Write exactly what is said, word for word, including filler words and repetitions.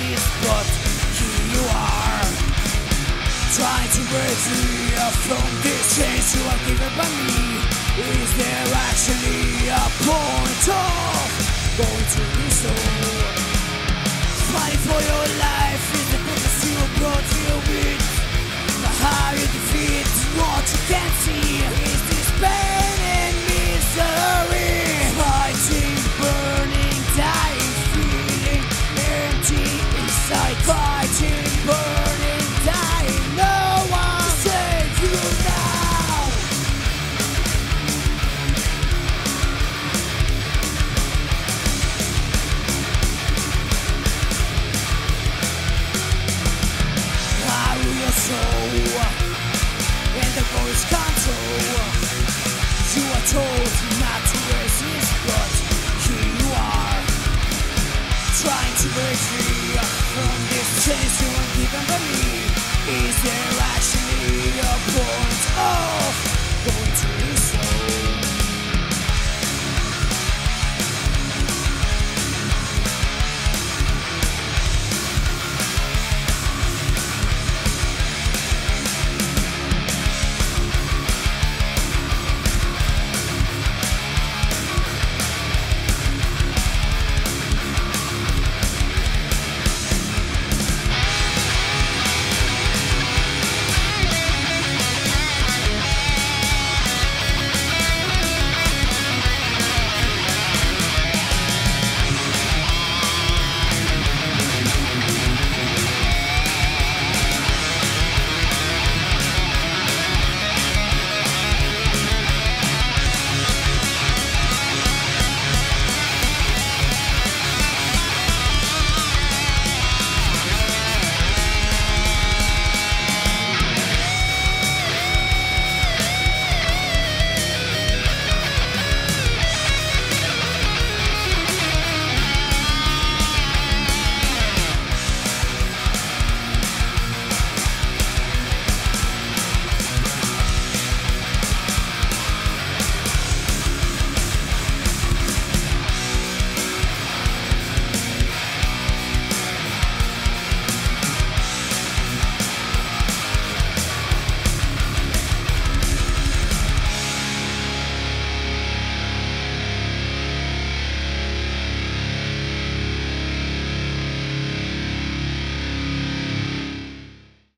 is what you are. Trying to break me up from this chain you are given by me. Is there actually a point of going to be so? Fight for your life is the purpose you brought you with. The higher you defeat, what you can see is this pain and misery. Fighting, burning, dying, feeling empty inside. Fighting, burning, dying, no one will save you now. I will your soul, and the voice control. You are told not to resist, but here you are, trying to break free from this chase you are given by me. Is there actually